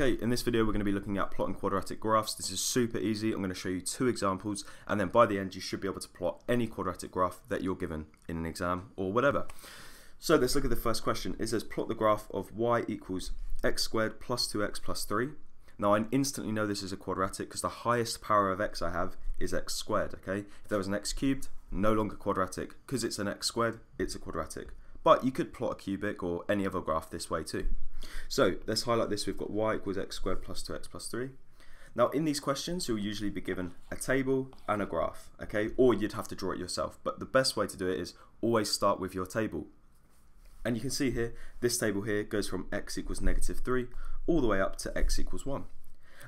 Okay, in this video we're going to be looking at plotting quadratic graphs. This is super easy. I'm going to show you two examples, and then by the end you should be able to plot any quadratic graph that you're given in an exam or whatever. So let's look at the first question. It says plot the graph of y equals x squared plus 2x plus 3. Now I instantly know this is a quadratic because the highest power of x I have is x squared, okay? If there was an x cubed, no longer quadratic. Because it's an x squared, it's a quadratic. But you could plot a cubic or any other graph this way too. So let's highlight this. We've got y equals x squared plus 2x plus 3. Now in these questions you'll usually be given a table and a graph, okay? Or you'd have to draw it yourself, but the best way to do it is always start with your table. And you can see here, this table here goes from x equals negative 3 all the way up to x equals 1.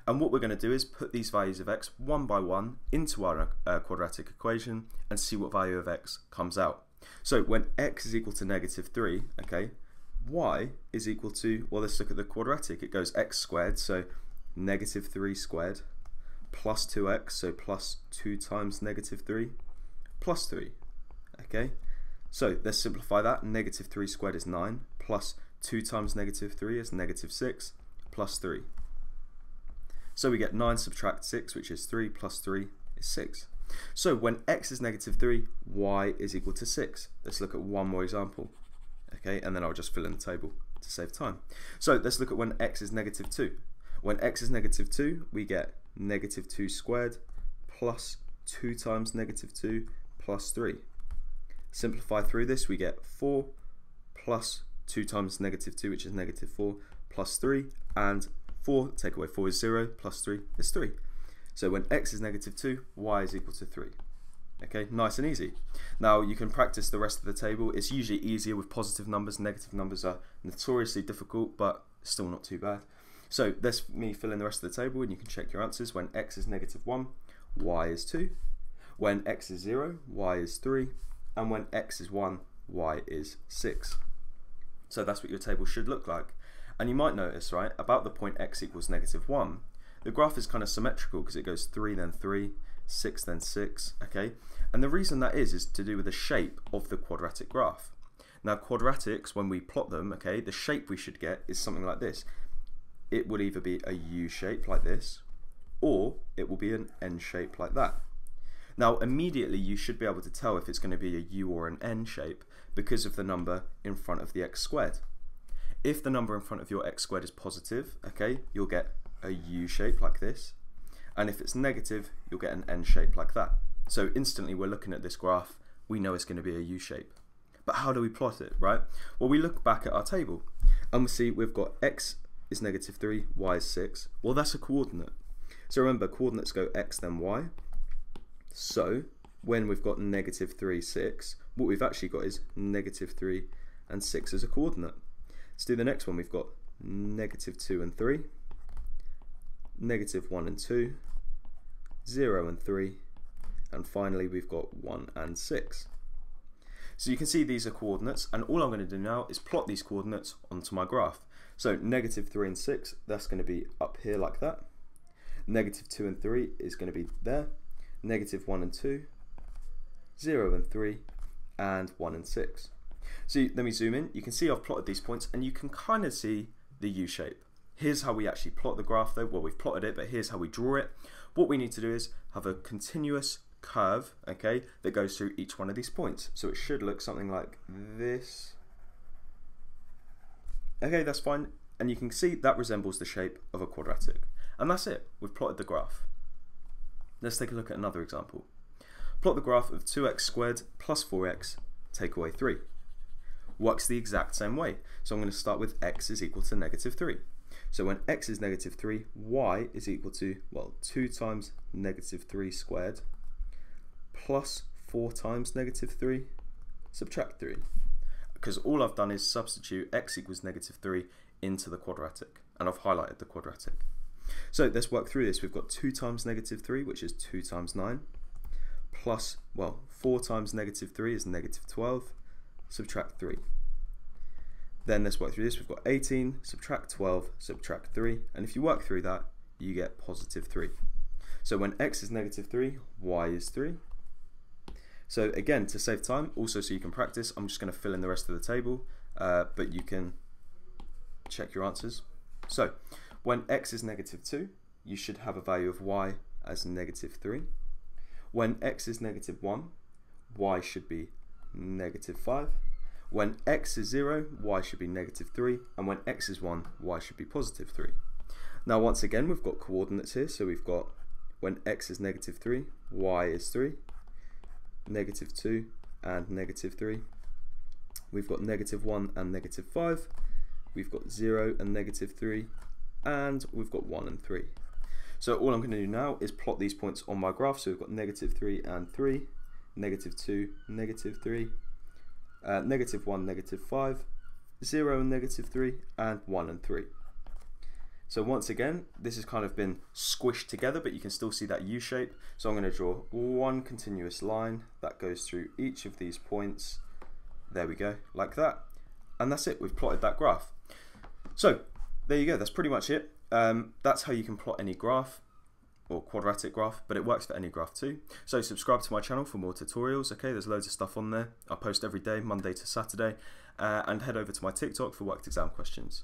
And what we're going to do is put these values of x one by one into our quadratic equation and see what value of x comes out. So when x is equal to negative 3, okay, y is equal to, well, let's look at the quadratic. It goes x squared, so negative 3 squared, plus 2x, so plus 2 times negative 3, plus 3, okay? So let's simplify that. Negative 3 squared is 9, plus 2 times negative 3 is negative 6, plus 3. So we get 9 subtract 6, which is 3, plus 3 is 6. So when x is negative 3, y is equal to 6. Let's look at one more example, okay, and then I'll just fill in the table to save time. So let's look at when x is negative 2. When x is negative 2, we get negative 2 squared plus 2 times negative 2 plus 3. Simplify through this, we get 4 plus 2 times negative 2, which is negative 4, plus 3, and 4, take away 4 is 0, plus 3 is 3. So when x is negative 2, y is equal to 3. Okay, nice and easy. Now you can practice the rest of the table. It's usually easier with positive numbers. Negative numbers are notoriously difficult, but still not too bad. So let's me fill in the rest of the table and you can check your answers. When x is negative 1, y is 2. When x is 0, y is 3. And when x is 1, y is 6. So that's what your table should look like. And you might notice, right, about the point x equals negative 1, the graph is kind of symmetrical because it goes 3 then 3, 6 then 6, okay? And the reason that is to do with the shape of the quadratic graph. Now quadratics, when we plot them, okay, the shape we should get is something like this. It would either be a U shape like this, or it will be an N shape like that. Now immediately you should be able to tell if it's going to be a U or an N shape because of the number in front of the x squared. If the number in front of your x squared is positive, okay, you'll get a U shape like this, and if it's negative you'll get an N shape like that. So instantly we're looking at this graph, we know it's going to be a U shape. But how do we plot it, right? Well, we look back at our table and we see we've got x is negative 3, y is 6. Well, that's a coordinate. So remember, coordinates go x then y. So when we've got negative 3, 6, what we've actually got is negative 3 and 6 as a coordinate. Let's do the next one. We've got negative 2 and 3. Negative 1 and 2, 0 and 3, and finally we've got 1 and 6. So you can see these are coordinates, and all I'm going to do now is plot these coordinates onto my graph. So negative 3 and 6, that's going to be up here like that. Negative 2 and 3 is going to be there. Negative 1 and 2, 0 and 3, and 1 and 6. So let me zoom in. You can see I've plotted these points, and you can kind of see the U shape. Here's how we actually plot the graph though. Well, we've plotted it, but here's how we draw it. What we need to do is have a continuous curve, okay, that goes through each one of these points. So it should look something like this. Okay, that's fine. And you can see that resembles the shape of a quadratic. And that's it, we've plotted the graph. Let's take a look at another example. Plot the graph of 2x squared plus 4x, take away 3. Works the exact same way. So I'm going to start with x is equal to negative 3. So when x is negative 3, y is equal to, well, 2 times negative 3 squared plus 4 times negative 3, subtract 3. Because all I've done is substitute x equals negative 3 into the quadratic, and I've highlighted the quadratic. So let's work through this. We've got 2 times negative 3, which is 2 times 9, plus, well, 4 times negative 3 is negative 12, subtract 3. Then let's work through this. We've got 18, subtract 12, subtract 3. And if you work through that, you get positive 3. So when x is negative 3, y is 3. So again, to save time, also so you can practice, I'm just going to fill in the rest of the table, but you can check your answers. So When x is negative 2, you should have a value of y as negative 3. When x is negative 1, y should be negative 5. When x is 0, y should be negative 3. And when x is 1, y should be positive 3. Now once again, we've got coordinates here. So we've got when x is negative 3, y is 3, negative 2 and negative 3. We've got negative 1 and negative 5. We've got 0 and negative 3. And we've got 1 and 3. So all I'm going to do now is plot these points on my graph. So we've got negative 3 and 3, negative 2, negative 3, negative 1, negative 5, 0 and negative 3, and 1 and 3. So once again, this has kind of been squished together, but you can still see that U shape. So I'm going to draw one continuous line that goes through each of these points. There we go, like that. And that's it, we've plotted that graph. So there you go, that's pretty much it. That's how you can plot any graph or quadratic graph, but it works for any graph too. So subscribe to my channel for more tutorials. Okay, there's loads of stuff on there. I post every day, Monday to Saturday, and head over to my TikTok for worked exam questions.